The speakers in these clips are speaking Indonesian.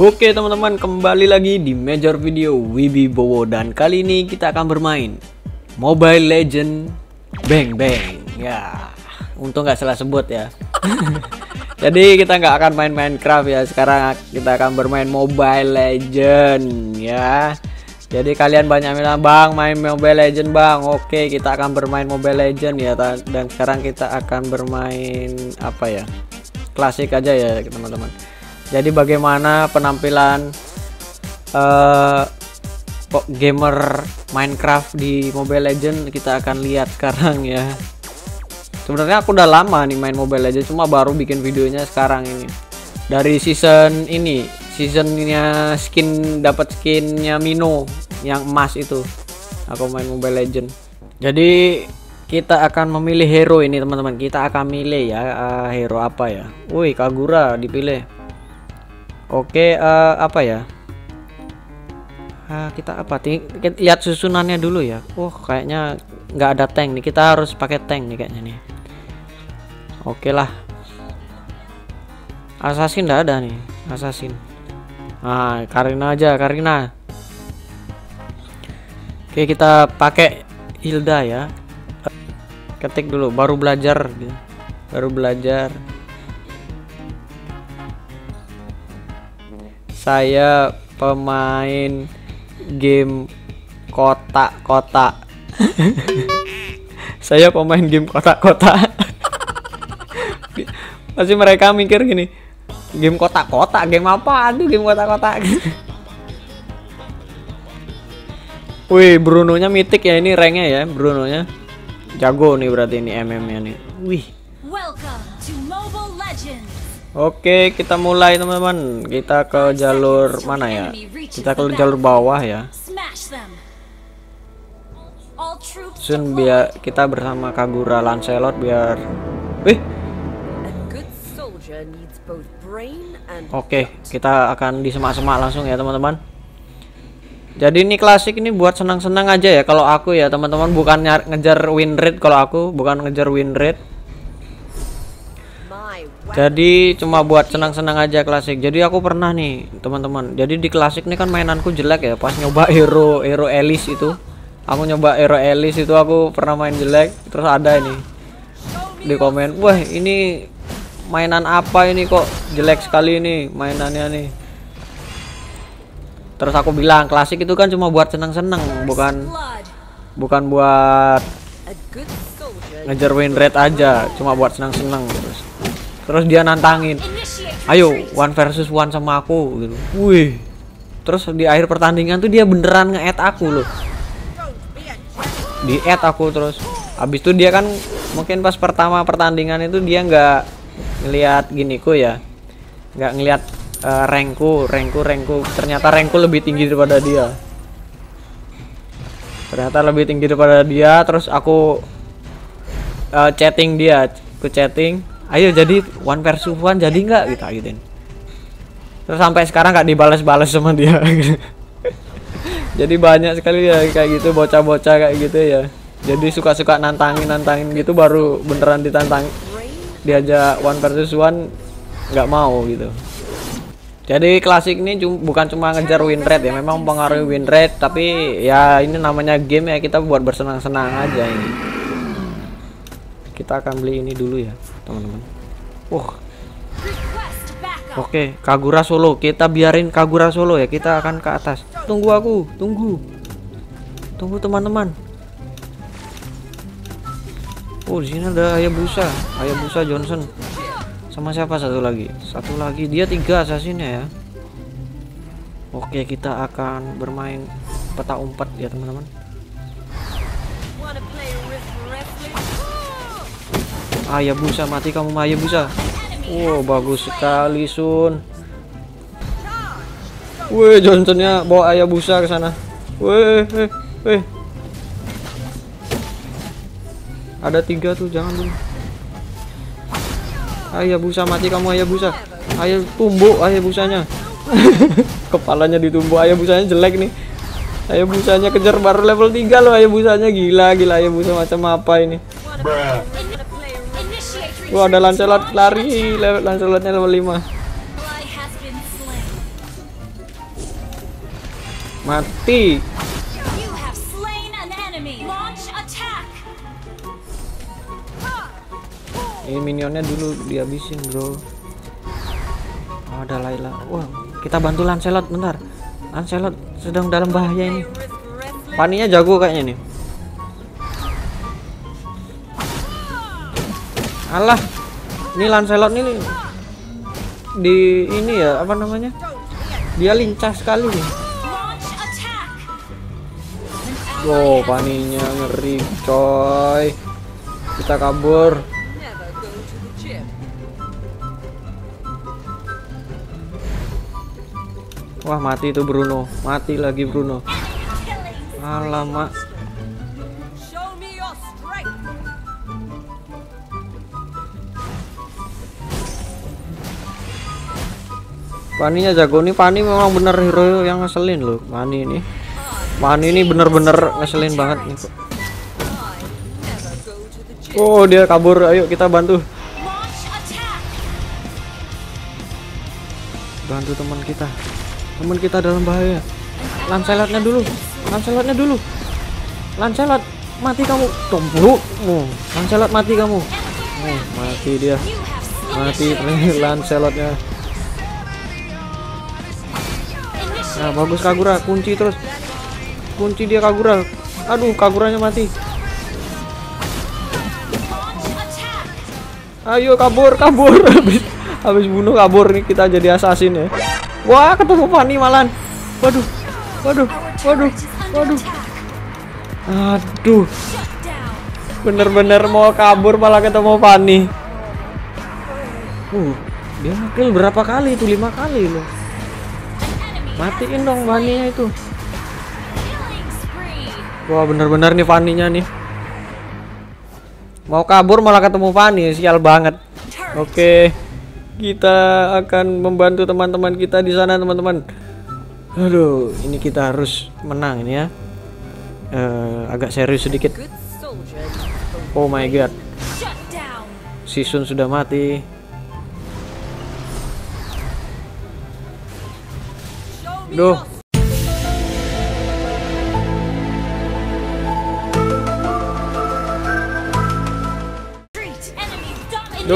Oke teman-teman, kembali lagi di Major Video Wibi Wibowo, dan kali ini kita akan bermain Mobile Legends Bang Bang. Ya, untung nggak salah sebut ya. Jadi kita nggak akan main Minecraft ya, sekarang kita akan bermain Mobile Legends ya. Jadi kalian banyak bilang, "Bang, main Mobile Legends, Bang." Oke, kita akan bermain Mobile Legends ya, dan sekarang kita akan bermain apa ya? Klasik aja ya teman-teman. Jadi bagaimana penampilan gamer Minecraft di Mobile Legends kita akan lihat sekarang ya. Sebenarnya aku udah lama nih main Mobile Legends, cuma baru bikin videonya sekarang ini. Dari season ini, seasonnya skin, dapat skinnya Mino yang emas itu. Aku main Mobile Legends. Jadi kita akan memilih hero ini teman-teman. Kita akan milih ya hero apa ya? Woi, Kagura dipilih. Oke, apa ya? Kita apa? Kita lihat susunannya dulu ya. Oh, kayaknya nggak ada tank nih. Kita harus pakai tank nih kayaknya nih. Oke lah. Assassin nggak ada nih. Assassin. Nah, Karina aja, Karina. Oke, kita pakai Hilda ya. Ketik dulu, baru belajar. Baru belajar. Saya pemain game kotak-kotak. Saya pemain game kotak-kotak. Pasti mereka mikir gini, game kotak-kotak, game apa? Aduh, game kotak-kotak. Wih, Brunonya mitik ya, ini ranknya ya, Brunonya jago nih berarti ini MM-nya nih. Wih. Welcome to Mobile Legends. Oke, kita mulai teman-teman. Kita ke jalur mana ya? Kita ke jalur bawah ya. Soon biar kita bersama Kagura Lancelot biar. Wih. Oke, kita akan disemak-semak langsung ya teman-teman. Jadi ini klasik, ini buat senang-senang aja ya. Kalau aku ya teman-teman, bukan ngejar win rate. Kalau aku bukan ngejar win rate. Jadi cuma buat senang-senang aja klasik. Jadi aku pernah nih teman-teman. Jadi di klasik nih kan mainanku jelek ya. Pas nyoba hero Elise itu, aku nyoba hero Elise itu aku pernah main jelek. Terus ada ini di komen, wah ini mainan apa ini kok jelek sekali ini mainannya nih. Terus aku bilang klasik itu kan cuma buat senang-senang, bukan buat ngejar win rate aja, cuma buat senang-senang. Terus dia nantangin, ayo 1v1 sama aku gitu. Wih. Terus di akhir pertandingan tuh dia beneran nge-add aku loh. Di add aku terus. Habis itu dia kan mungkin pas pertama pertandingan itu dia nggak ngelihat giniku ya. Nggak ngelihat rankku. Ternyata rankku lebih tinggi daripada dia. Terus aku chatting dia, aku chatting. Ayo jadi 1v1 jadi nggak gitu ayutin. Terus sampai sekarang nggak dibalas-balas sama dia. Jadi banyak sekali ya kayak gitu, bocah-bocah kayak gitu ya. Jadi suka-suka nantangin gitu, baru beneran ditantang diajak 1v1 nggak mau gitu. Jadi klasik ini bukan cuma ngejar win rate ya, memang pengaruhi win rate, tapi ya ini namanya game ya, kita buat bersenang-senang aja ini. Kita akan beli ini dulu ya teman-teman. Oke, Kagura solo. Kita biarin Kagura solo ya. Kita akan ke atas. Tunggu aku. Tunggu teman-teman. Oh, di sini ada Hayabusa. Hayabusa Johnson. Sama siapa satu lagi? Satu lagi. Dia 3 assassinnya ya. Oke, kita akan bermain peta umpet ya teman-teman. Hayabusa, mati kamu Hayabusa. Wow, bagus sekali Sun. Wih, Johnsonnya bawa Hayabusa ke sana. Wih. Ada 3 tuh, jangan dulu. Hayabusa, mati kamu Hayabusa. Ayo tumbuk Hayabusanya. Kepalanya ditumbuk. Hayabusanya jelek nih. Hayabusanya kejar, baru level 3 loh Hayabusanya. Gila Hayabusa macam apa ini. Wah, ada Lancelot lari. Lancelotnya level 5. Mati. Ini minionnya dulu dihabisin, bro. Oh, ada Layla. Wah, kita bantu Lancelot bentar. Lancelot sedang dalam bahaya ini. Paninya jago kayaknya nih. Alah, ini Lancelot nih di ini ya, apa namanya? Dia lincah sekali nih. Wow, paninya ngeri, coy. Kita kabur. Wah, mati itu Bruno. Mati lagi Bruno. Alamak. Paninya jago nih. Pani memang bener hero yang ngeselin loh. Pani ini, bener-bener ngeselin banget nih. Oh, dia kabur. Ayo kita bantu, teman kita. Teman kita dalam bahaya. Lancelotnya dulu, Lancelot mati kamu, tombol. Lancelot mati kamu. Mati dia, mati Lancelotnya. Nah, bagus Kagura, kunci terus. Kunci dia Kagura. Aduh, Kaguranya mati. Ayo kabur, habis bunuh kabur nih, kita jadi assassin ya. Wah, ketemu Fanny malan. Waduh. Aduh. Bener-bener mau kabur malah ketemu Fanny. Dia kill berapa kali itu? 5 kali loh. Matiin dong Fanny-nya itu. Wah, bener-bener nih Fanny-nya nih. Mau kabur malah ketemu Fanny, sial banget. Oke, kita akan membantu teman-teman kita di sana, teman-teman. Aduh, ini kita harus menang ini ya. Agak serius sedikit. Oh my god, si Sun sudah mati. Duh.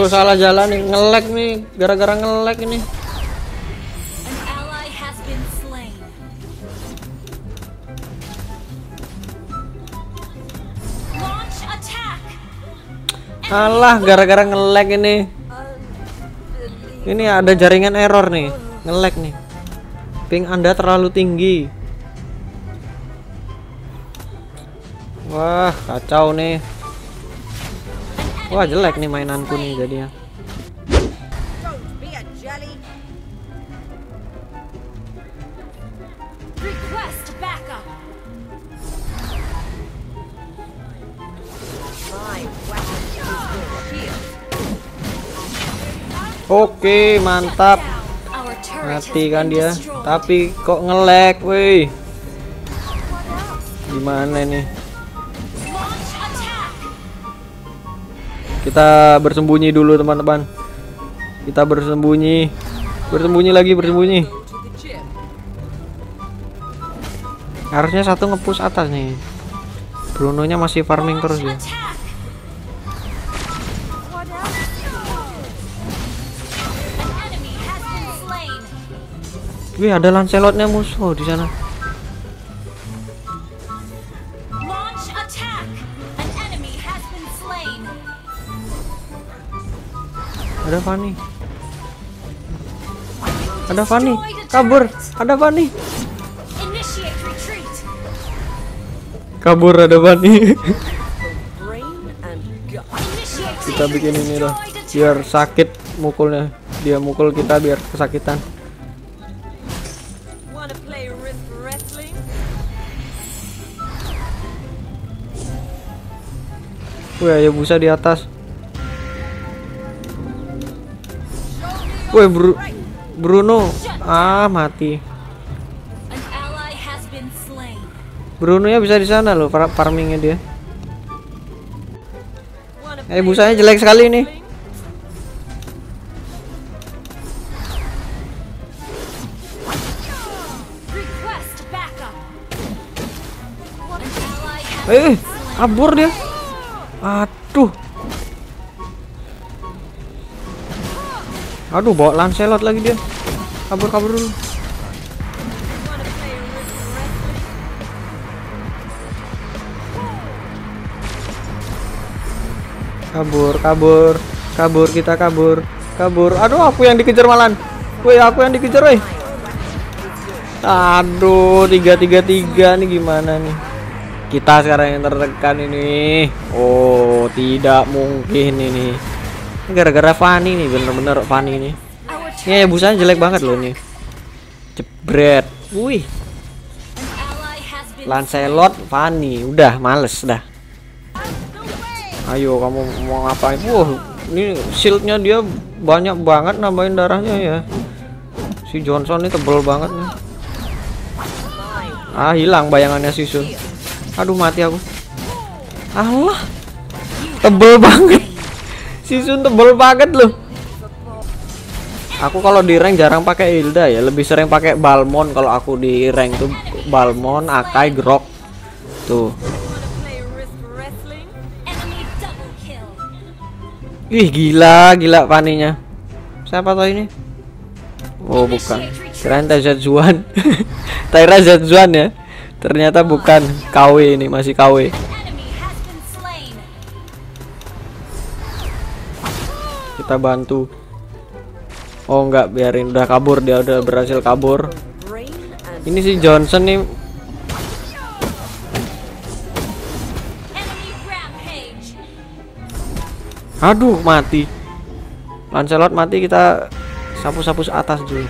Salah jalan nih, ngelag nih, gara-gara ngelag ini. Alah, gara-gara ngelag ini. Ini ada jaringan error nih, ngelag nih. Ping Anda terlalu tinggi. Wah, kacau nih. Wah, jelek nih mainanku nih jadinya. Oke, mantap. Mati kan dia, tapi kok ngelag, woi. Gimana ini? Kita bersembunyi dulu, teman-teman. Kita bersembunyi. Bersembunyi. Harusnya satu nge-push atas nih. Brunonya masih farming terus ya. Wih, ada Lancelotnya musuh di sana. Ada Fanny. Kabur. Kita bikin ini loh, biar sakit mukulnya. Dia mukul kita biar kesakitan. Wih, Hayabusa di atas. Wih, Bruno. Ah, mati. Bruno ya bisa di sana loh, farmingnya dia. Hayabusanya jelek sekali nih. Kabur dia. Aduh. Aduh, bawa Lancelot lagi dia. Kabur-kabur dulu. Kabur, kita kabur. Aduh, aku yang dikejar malan. Woi, aku yang dikejar, woi. Aduh, 3-3-3 nih, gimana nih? Kita sekarang yang tertekan ini. Oh, tidak mungkin ini. Gara-gara Fanny nih, bener-bener Fanny ini. Ini busanya jelek banget loh ini. Jebret. Wih. Lancelot, Fanny, udah males dah. Ayo, kamu mau ngapain? Ini shieldnya dia banyak banget, nambahin darahnya ya. Si Johnson ini tebel banget nih. Ah, hilang bayangannya si Sun. Aduh, mati aku. Allah, tebel banget. Si Sun tebel banget loh. Aku kalau di rank jarang pakai Hilda ya, lebih sering pakai Balmon. Kalau aku di rank tuh Balmon, Akai, Grok tuh. Wih, gila Paninya. Siapa tau ini? Oh, bukan. Kirain Taejooan. Taira Taejooan ya. Ternyata bukan. KW ini, masih KW. Kita bantu. Oh, enggak, biarin, udah kabur dia, udah berhasil kabur. Ini si Johnson nih. Aduh, mati. Lancelot mati, kita sapu-sapu atas dulu.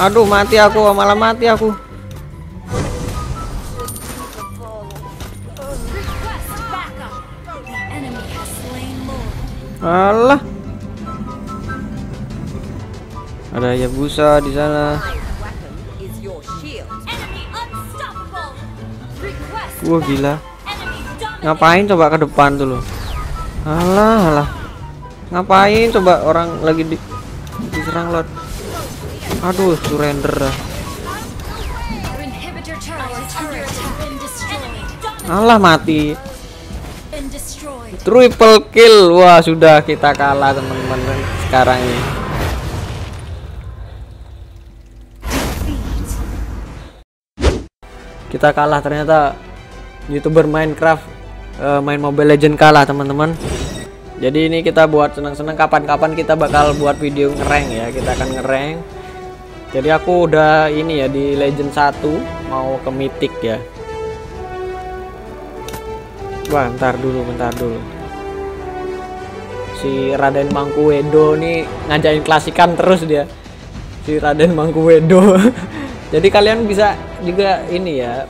Aduh, mati aku, malah mati aku. Allah, ada Hayabusa di sana. Wah, gila. Ngapain coba ke depan tuh loh? Alah. Ngapain coba orang lagi diserang lot? Aduh, surrender dah. Allah, mati. Triple kill. Wah, sudah kita kalah teman-teman sekarang ini. Kita kalah, ternyata YouTuber Minecraft main Mobile Legends kalah teman-teman. Jadi ini kita buat senang-senang, kapan-kapan kita bakal buat video ngerank ya. Kita akan ngerank. Jadi aku udah ini ya di Legend 1 mau ke Mythic ya. Wah, bentar dulu. Si Raden Mangku Wedo nih ngajakin klasikan terus dia. Si Raden Mangku Wedo. Jadi kalian bisa juga ini ya,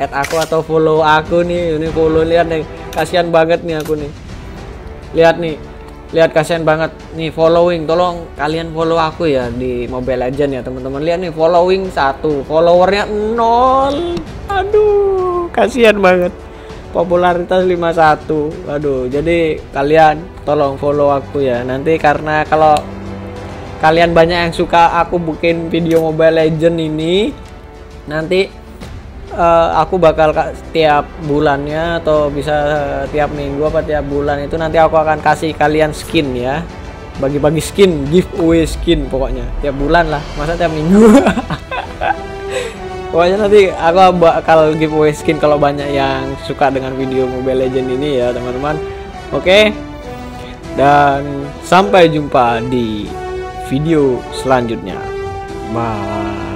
add aku atau follow aku nih. Ini follow, lihat nih, kasihan banget nih aku nih. Lihat kasihan banget nih following. Tolong kalian follow aku ya di Mobile Legends ya teman-teman. Lihat nih, following 1, followernya 0. Aduh, kasihan banget. Popularitas 51. Aduh, jadi kalian tolong follow aku ya. Nanti karena kalau kalian banyak yang suka aku bikin video Mobile Legends ini, nanti aku bakal tiap bulannya atau bisa tiap minggu apa tiap bulan itu nanti aku akan kasih kalian skin ya. Bagi-bagi skin, giveaway skin pokoknya. Tiap bulan lah, masa tiap minggu. Pokoknya nanti aku bakal giveaway skin kalau banyak yang suka dengan video Mobile Legends ini ya teman-teman. Oke, dan sampai jumpa di video selanjutnya. Bye.